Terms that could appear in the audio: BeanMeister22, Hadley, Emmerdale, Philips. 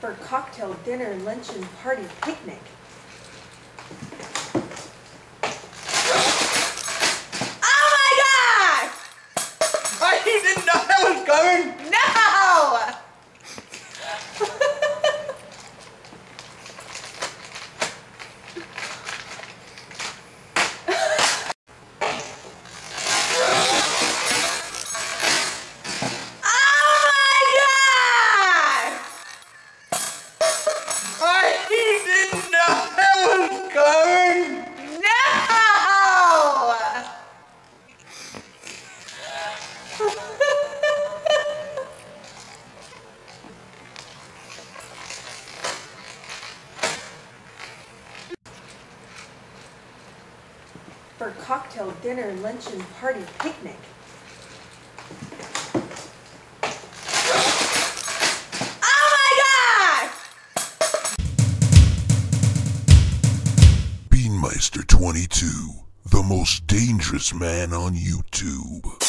for cocktail, dinner, luncheon, party, picnic. Oh my gosh! I didn't know that was coming! For cocktail, dinner, luncheon, party, picnic. Oh my gosh! BeanMeister22, the most dangerous man on YouTube.